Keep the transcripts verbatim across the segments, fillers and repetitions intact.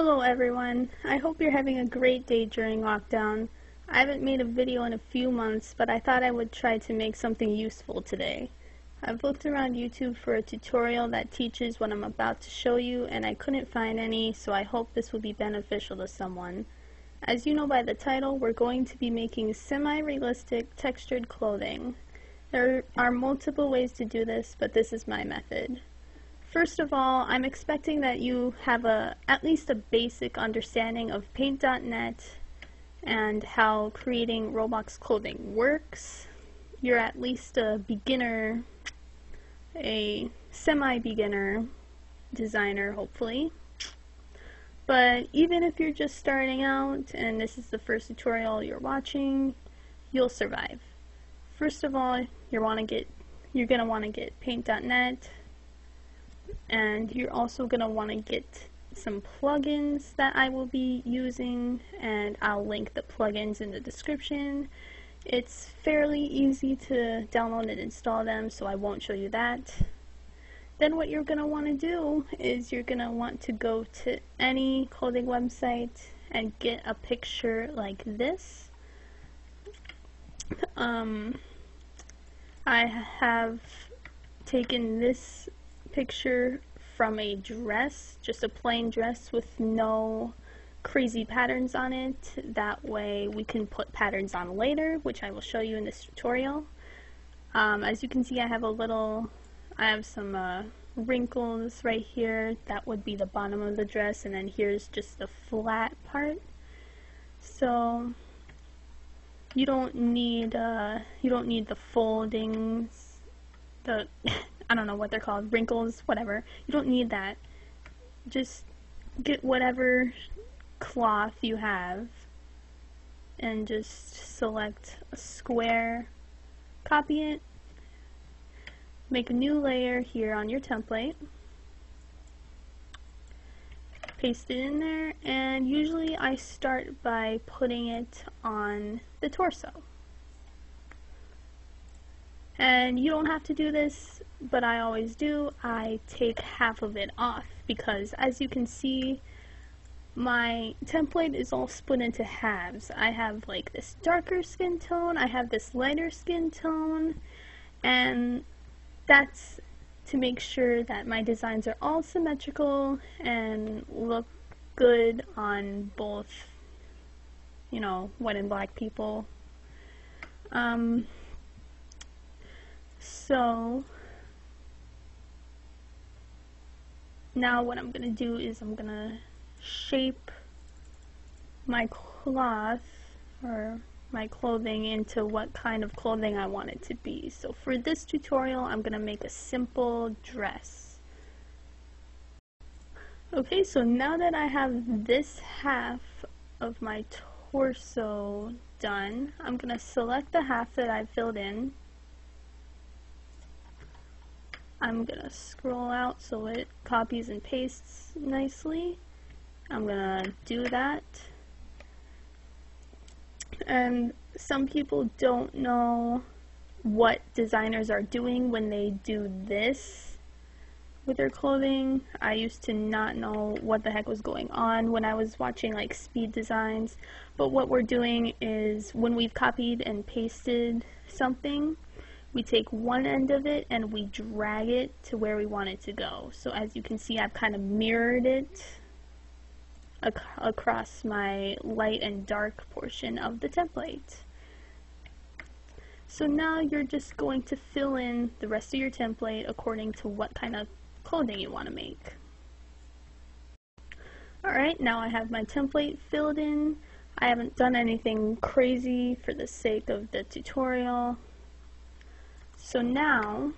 Hello everyone, I hope you're having a great day during lockdown. I haven't made a video in a few months, but I thought I would try to make something useful today. I've looked around YouTube for a tutorial that teaches what I'm about to show you, and I couldn't find any, so I hope this will be beneficial to someone. As you know by the title, we're going to be making semi-realistic textured clothing. There are multiple ways to do this, but this is my method. First of all, I'm expecting that you have a at least a basic understanding of paint dot net and how creating Roblox clothing works. You're at least a beginner, a semi-beginner designer, hopefully. But even if you're just starting out and this is the first tutorial you're watching, you'll survive. First of all, you want to get you're going to want to get paint dot net. And you're also going to want to get some plugins that I will be using, and I'll link the plugins in the description. It's fairly easy to download and install them, so I won't show you that. Then what you're going to want to do is you're going to want to go to any clothing website and get a picture like this. Um, I have taken this picture from a dress, just a plain dress with no crazy patterns on it. That way we can put patterns on later, which I will show you in this tutorial. Um, as you can see, I have a little, I have some uh, wrinkles right here. That would be the bottom of the dress, and then here's just the flat part. So you don't need uh, you don't need the foldings, the I don't know what they're called, wrinkles, whatever. You don't need that. Just get whatever cloth you have and just select a square, copy it, make a new layer here on your template, paste it in there, and usually I start by putting it on the torso. And you don't have to do this, but I always do. I take half of it off because, as you can see, my template is all split into halves. I have like this darker skin tone, I have this lighter skin tone, and that's to make sure that my designs are all symmetrical and look good on both, you know, white and black people. Um, So now what I'm gonna do is I'm gonna shape my cloth or my clothing into what kind of clothing I want it to be. So for this tutorial, I'm gonna make a simple dress. Okay, so now that I have this half of my torso done, I'm gonna select the half that I filled in. I'm gonna scroll out so it copies and pastes nicely. I'm gonna do that. And some people don't know what designers are doing when they do this with their clothing. I used to not know what the heck was going on when I was watching like speed designs. But what we're doing is when we've copied and pasted something, we take one end of it and we drag it to where we want it to go. So as you can see, I've kind of mirrored it ac across my light and dark portion of the template. So now you're just going to fill in the rest of your template according to what kind of clothing you want to make. Alright, now I have my template filled in. I haven't done anything crazy for the sake of the tutorial. So now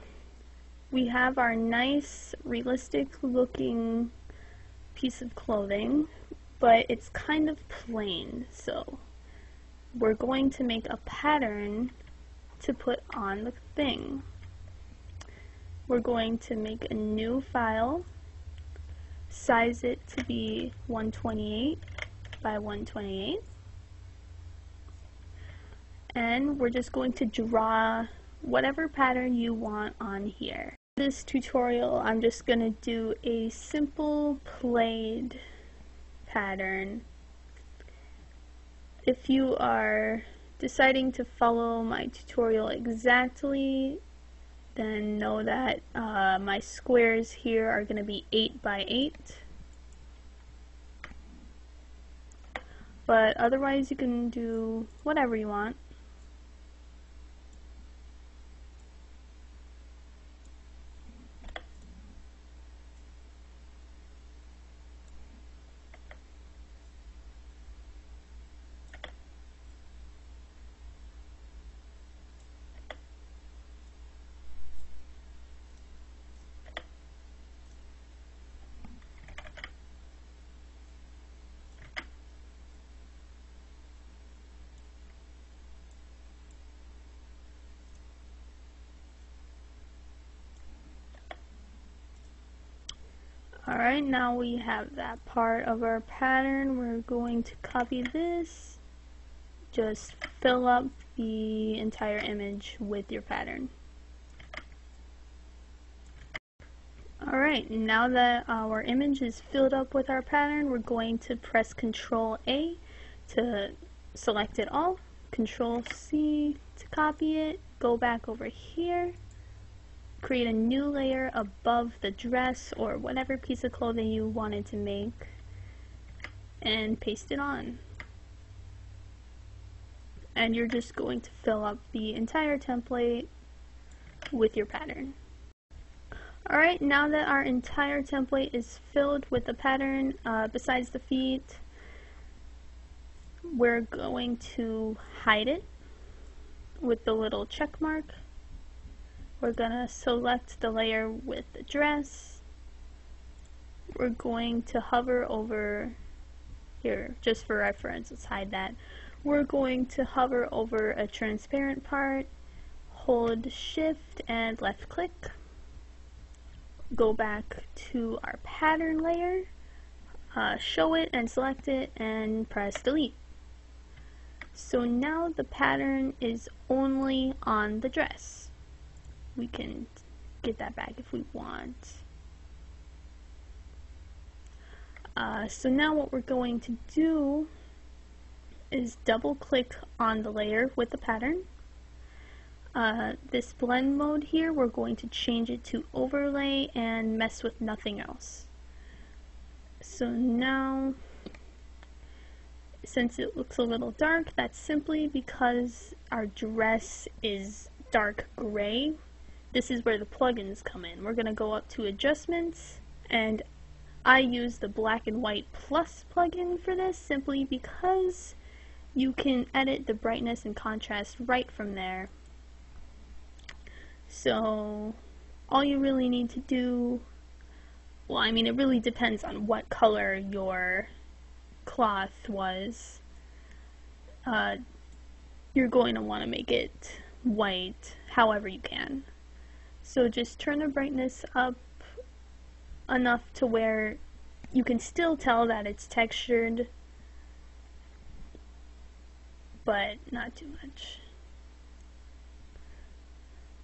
we have our nice realistic looking piece of clothing, but it's kind of plain, so we're going to make a pattern to put on the thing. We're going to make a new file, size it to be one twenty-eight by one twenty-eight, and we're just going to draw whatever pattern you want on here. This tutorial I'm just gonna do a simple plaid pattern. If you are deciding to follow my tutorial exactly, then know that uh, my squares here are going to be eight by eight. But otherwise you can do whatever you want. Alright, now we have that part of our pattern. We're going to copy this, just fill up the entire image with your pattern. Alright, now that our image is filled up with our pattern, we're going to press Control A to select it all, Control C to copy it, go back over here, create a new layer above the dress or whatever piece of clothing you wanted to make and paste it on. And you're just going to fill up the entire template with your pattern. Alright, now that our entire template is filled with the pattern, uh, besides the feet, we're going to hide it with the little check mark. We're going to select the layer with the dress. We're going to hover over here, just for reference, let's hide that. We're going to hover over a transparent part, hold shift and left click. Go back to our pattern layer, uh, show it and select it and press delete. So now the pattern is only on the dress. We can get that back if we want. Uh, so now what we're going to do is double click on the layer with the pattern. Uh, this blend mode here, we're going to change it to overlay and mess with nothing else. So now, since it looks a little dark, that's simply because our dress is dark gray. This is where the plugins come in. We're going to go up to adjustments, and I use the black and white plus plugin for this simply because you can edit the brightness and contrast right from there. So all you really need to do, well, I mean, it really depends on what color your cloth was. Uh, you're going to want to make it white however you can. So just turn the brightness up enough to where you can still tell that it's textured, but not too much.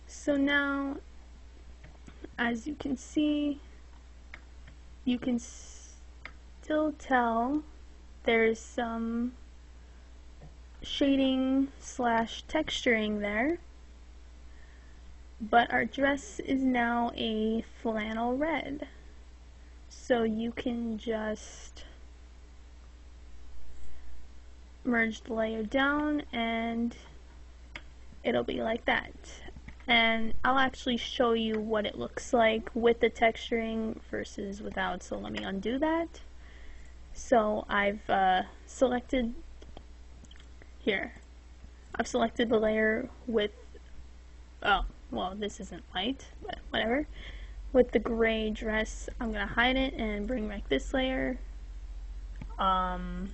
So now, as you can see, you can still tell there's some shading slash texturing there. But our dress is now a flannel red, so you can just merge the layer down and it'll be like that. And I'll actually show you what it looks like with the texturing versus without, so let me undo that. So I've uh, selected here, I've selected the layer with, oh, well, this isn't white, but whatever. With the gray dress, I'm going to hide it and bring back this layer. Um,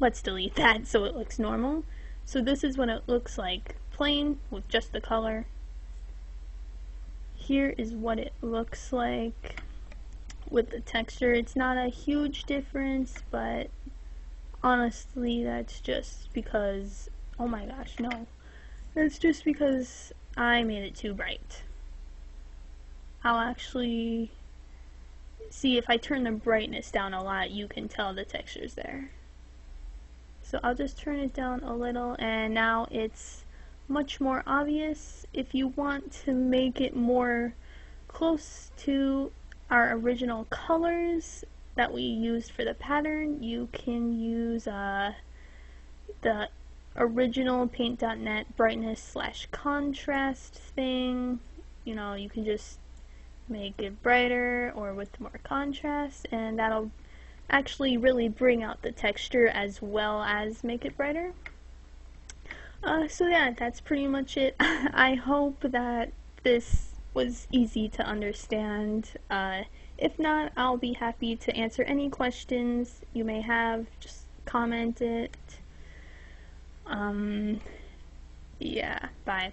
let's delete that so it looks normal. So this is what it looks like, plain with just the color. Here is what it looks like with the texture. It's not a huge difference, but honestly, that's just because, oh my gosh, no. That's just because I made it too bright. I'll actually see, if I turn the brightness down a lot, you can tell the texture's there. So I'll just turn it down a little, and now it's much more obvious. If you want to make it more close to our original colors that we used for the pattern, you can use uh, the original paint dot net brightness slash contrast thing. You know, you can just make it brighter or with more contrast, and that'll actually really bring out the texture as well as make it brighter. Uh, so yeah, that's pretty much it. I hope that this was easy to understand. Uh, if not, I'll be happy to answer any questions you may have. Just comment it. Um, yeah, bye.